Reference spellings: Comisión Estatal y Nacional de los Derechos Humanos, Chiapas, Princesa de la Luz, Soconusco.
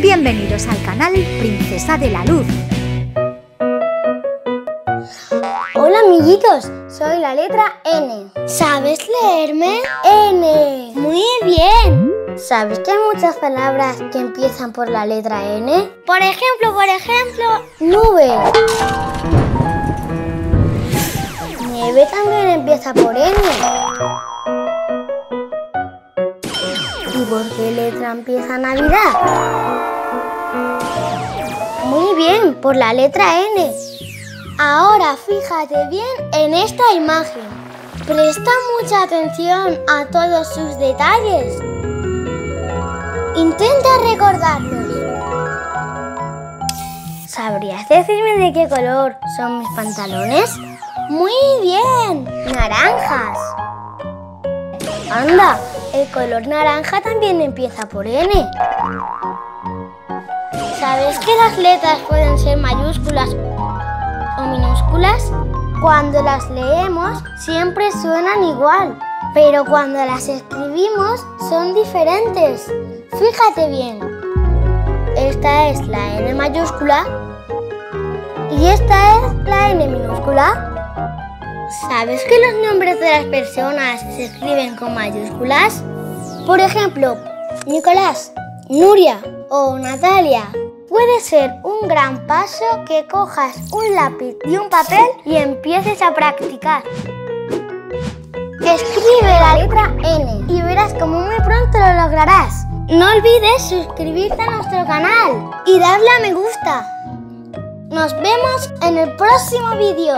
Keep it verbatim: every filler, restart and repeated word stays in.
Bienvenidos al canal Princesa de la Luz. Hola amiguitos, soy la letra N. ¿Sabes leerme? N. Muy bien. ¿Sabes que hay muchas palabras que empiezan por la letra N? Por ejemplo, por ejemplo, nube. Nieve también empieza por N. ¿Y por qué letra empieza Navidad? Muy bien, por la letra N. Ahora fíjate bien en esta imagen. Presta mucha atención a todos sus detalles. Intenta recordarlos. ¿Sabrías decirme de qué color son mis pantalones? ¡Muy bien! ¡Naranjas! ¡Anda! El color naranja también empieza por N. ¿Sabes que las letras pueden ser mayúsculas o minúsculas? Cuando las leemos siempre suenan igual, pero cuando las escribimos son diferentes. Fíjate bien, esta es la N mayúscula y esta es la N minúscula. ¿Sabes que los nombres de las personas se escriben con mayúsculas? Por ejemplo, Nicolás, Nuria o Natalia. Puede ser un gran paso que cojas un lápiz y un papel y empieces a practicar. Escribe la letra N y verás como muy pronto lo lograrás. No olvides suscribirte a nuestro canal y darle a me gusta. Nos vemos en el próximo vídeo.